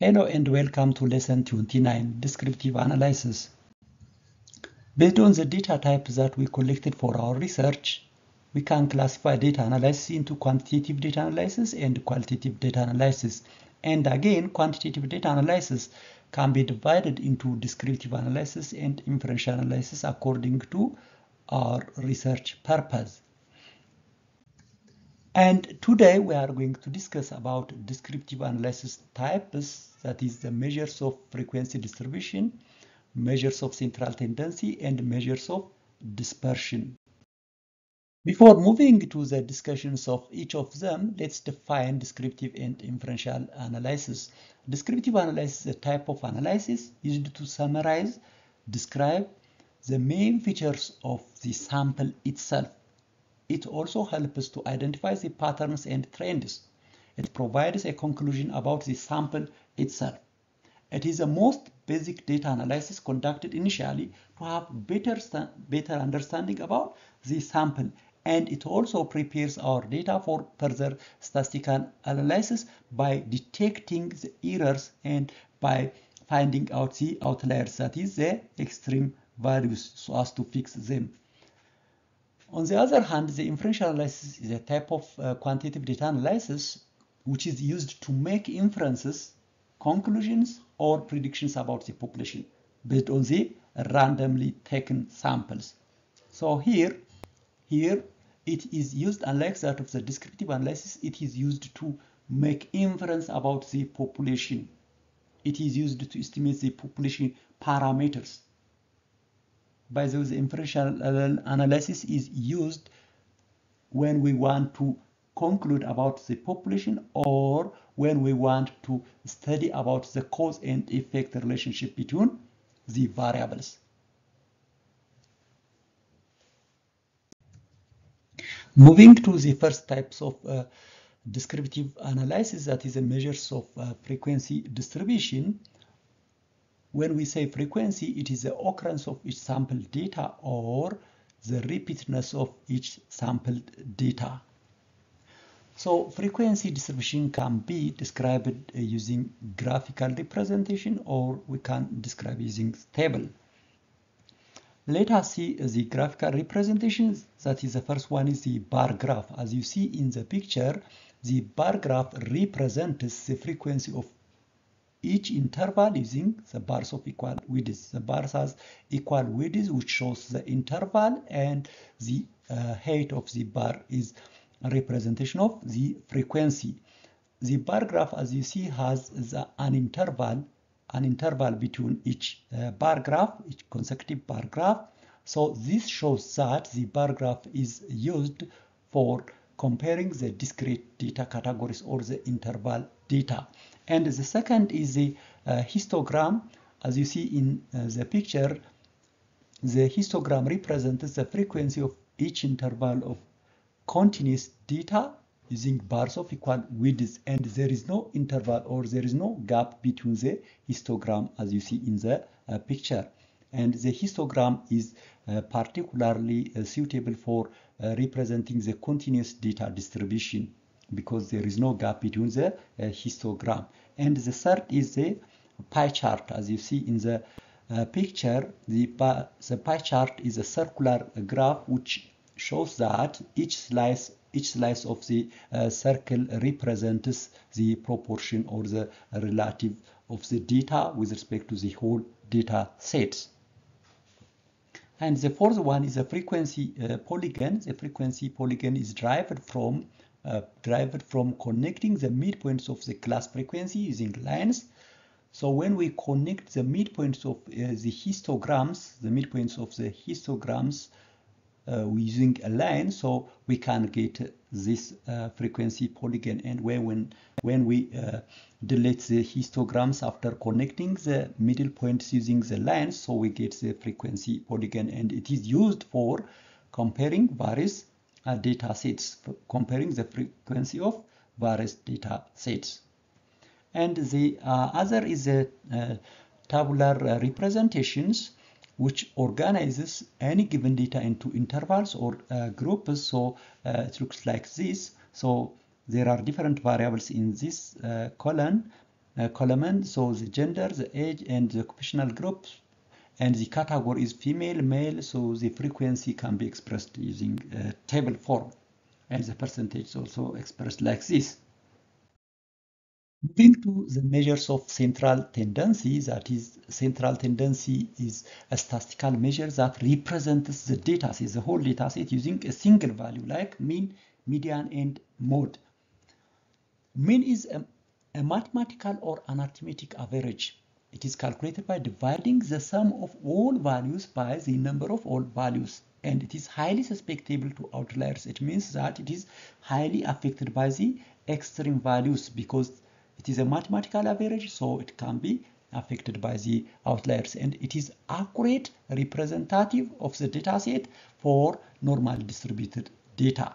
Hello and welcome to lesson 29, descriptive analysis. Based on the data type that we collected for our research, we can classify data analysis into quantitative data analysis and qualitative data analysis. And again, quantitative data analysis can be divided into descriptive analysis and inferential analysis according to our research purpose. And today we are going to discuss about descriptive analysis types, that is the measures of frequency distribution, measures of central tendency, and measures of dispersion. Before moving to the discussions of each of them, let's define descriptive and inferential analysis. Descriptive analysis is a type of analysis used to summarize, describe the main features of the sample itself. It also helps to identify the patterns and trends. It provides a conclusion about the sample itself. It is the most basic data analysis conducted initially to have better understanding about the sample, and it also prepares our data for further statistical analysis by detecting the errors and by finding out the outliers, that is the extreme values, so as to fix them. On the other hand, the inferential analysis is a type of quantitative data analysis which is used to make inferences, conclusions, or predictions about the population based on the randomly taken samples. So here it is used, unlike that of the descriptive analysis, it is used to make inference about the population. It is used to estimate the population parameters. By the way, the inferential analysis is used when we want to conclude about the population or when we want to study about the cause and effect relationship between the variables. Moving to the first types of descriptive analysis, that is the measures of frequency distribution. When we say frequency, it is the occurrence of each sample data or the repeatedness of each sample data. So frequency distribution can be described using graphical representation, or we can describe using table. Let us see the graphical representations. That is, the first one is the bar graph. As you see in the picture, the bar graph represents the frequency of each interval using the bars of equal widths. The bars has equal widths, which shows the interval, and the height of the bar is a representation of the frequency. The bar graph, as you see, has an interval between each bar graph, each consecutive bar graph. So this shows that the bar graph is used for comparing the discrete data categories or the interval data. And the second is the histogram. As you see in the picture, the histogram represents the frequency of each interval of continuous data using bars of equal widths, and there is no interval or there is no gap between the histogram, as you see in the picture. And the histogram is particularly suitable for representing the continuous data distribution, because there is no gap between the histogram. And the third is the pie chart. As you see in the picture, the pie chart is a circular graph which shows that each slice of the circle represents the proportion or the relative of the data with respect to the whole data sets. And the fourth one is a frequency polygon. The frequency polygon is derived from connecting the midpoints of the class frequency using lines. So when we connect the midpoints of the midpoints of the histograms using a line, so we can get this frequency polygon. And when we delete the histograms after connecting the middle points using the lines, so we get the frequency polygon, and it is used for comparing various data sets, comparing the frequency of various data sets. And the other is the tabular representations, which organizes any given data into intervals or groups. So it looks like this. So there are different variables in this column, column. So the gender, the age, and the occupational group, and the category is female, male. So the frequency can be expressed using table form, and the percentage is also expressed like this. Moving to the measures of central tendency, that is, central tendency is a statistical measure that represents the data set, the whole data set, using a single value like mean, median, and mode. Mean is a mathematical or an arithmetic average. It is calculated by dividing the sum of all values by the number of all values, and it is highly susceptible to outliers. It means that it is highly affected by the extreme values because it is a mathematical average, so it can be affected by the outliers, and it is accurate representative of the data set for normally distributed data.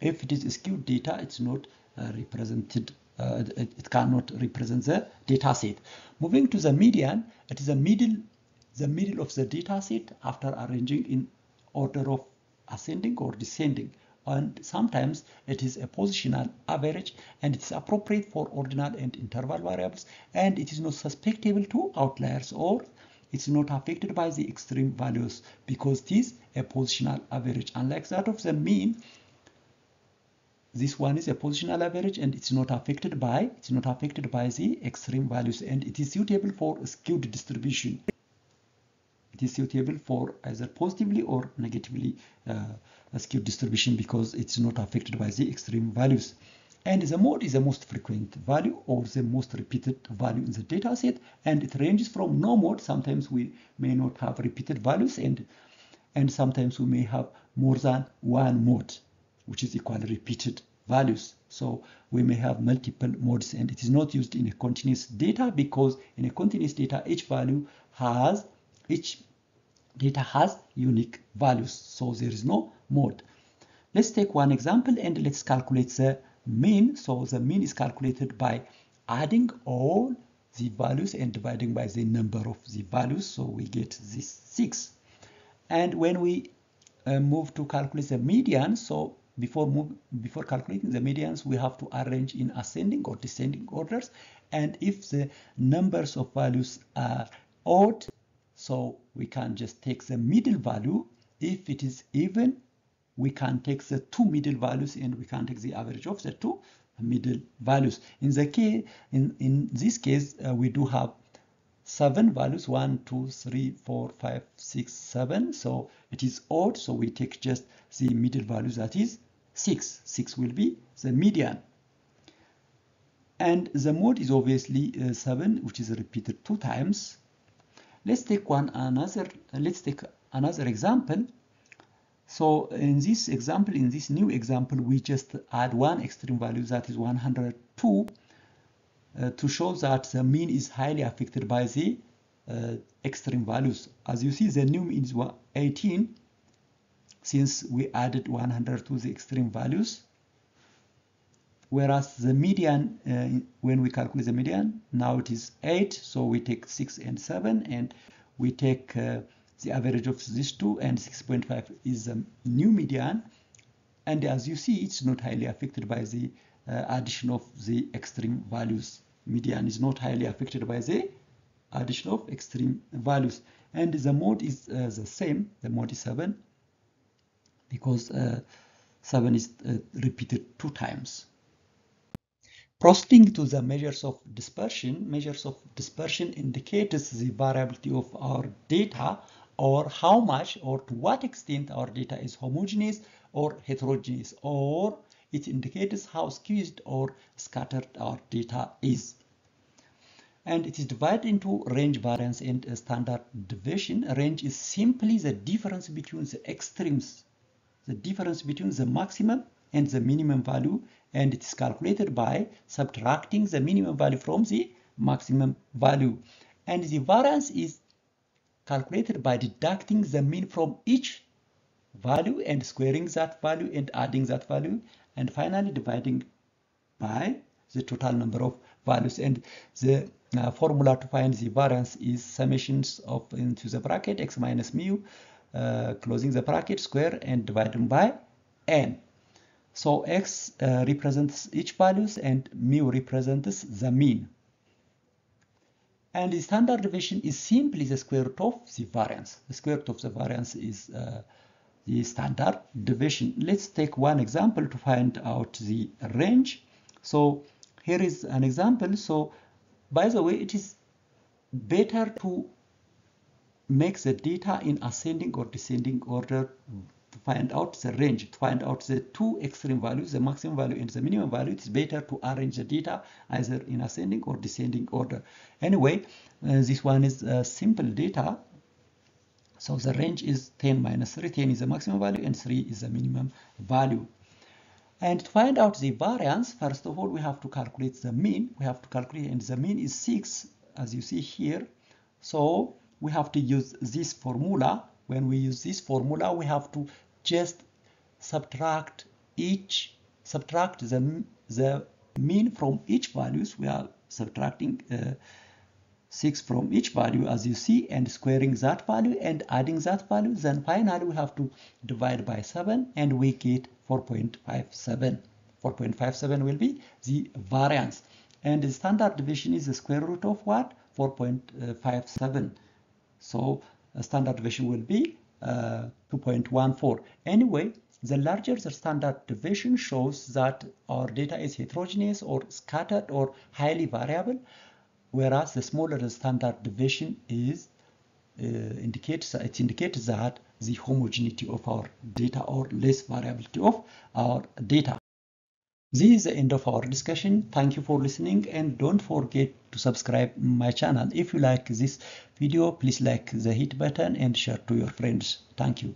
If it is skewed data, it's not represented, it cannot represent the data set. Moving to the median, it is the middle of the data set after arranging in order of ascending or descending. And sometimes it is a positional average, and it is appropriate for ordinal and interval variables, and it is not susceptible to outliers, or it's not affected by the extreme values because it is a positional average. Unlike that of the mean, this one is a positional average, and it's not affected by the extreme values, and it is suitable for skewed distribution. It is suitable for either positively or negatively skewed distribution because it's not affected by the extreme values. And the mode is the most frequent value or the most repeated value in the data set, and it ranges from no mode. Sometimes we may not have repeated values, and sometimes we may have more than one mode, which is equally repeated values. So we may have multiple modes, and it is not used in a continuous data because in a continuous data each data has unique values, so there is no mode. Let's take one example and let's calculate the mean. So the mean is calculated by adding all the values and dividing by the number of the values, so we get this 6. And when we move to calculate the median, so before calculating the medians, we have to arrange in ascending or descending orders, and if the numbers of values are odd, so we can just take the middle value. If it is even, we can take the two middle values, and we can take the average of the two middle values. In this case, we do have 7 values, 1, 2, 3, 4, 5, 6, 7. So it is odd, so we take just the middle value, that is 6. 6 will be the median. And the mode is obviously 7, which is repeated 2 times. Let's take another example. So in this new example, we just add one extreme value, that is 102, to show that the mean is highly affected by the extreme values. As you see, the new mean is 18, since we added 102, the extreme values. Whereas the median, when we calculate the median, now it is 8, so we take 6 and 7, and we take the average of these two, and 6.5 is the new median. And as you see, it's not highly affected by the addition of the extreme values. Median is not highly affected by the addition of extreme values. And the mode is the same. The mode is 7, because 7 is repeated 2 times. Proceeding to the measures of dispersion. Measures of dispersion indicates the variability of our data, or how much or to what extent our data is homogeneous or heterogeneous, or it indicates how skewed or scattered our data is. And it is divided into range, variance, and standard deviation. Range is simply the difference between the extremes, the difference between the maximum and the minimum value, and it is calculated by subtracting the minimum value from the maximum value. And the variance is calculated by deducting the mean from each value and squaring that value and adding that value, and finally dividing by the total number of values. And the formula to find the variance is summations of, into the bracket, x minus mu, closing the bracket, square, and dividing by n. So x represents each values, and mu represents the mean. And the standard deviation is simply the square root of the variance. The square root of the variance is the standard deviation. Let's take one example to find out the range. So here is an example. So by the way, it is better to make the data in ascending or descending order to find out the range, to find out the two extreme values, the maximum value and the minimum value. It's better to arrange the data either in ascending or descending order. Anyway, this one is simple data. So the range is 10 minus 3. 10 is the maximum value and 3 is the minimum value. And to find out the variance, first of all, we have to calculate the mean. We have to calculate, and the mean is 6, as you see here. So we have to use this formula. When we use this formula, we have to just subtract the mean from each values. We are subtracting 6 from each value, as you see, and squaring that value and adding that value. Then finally we have to divide by 7 and we get 4.57. 4.57 will be the variance. And the standard deviation is the square root of what? 4.57. So a standard deviation will be 2.14. Anyway, the larger the standard deviation shows that our data is heterogeneous or scattered or highly variable, whereas the smaller the standard deviation is, it indicates that the homogeneity of our data or less variability of our data. This is the end of our discussion. Thank you for listening, and don't forget to subscribe my channel. If you like this video, please like the hit button and share to your friends. Thank you.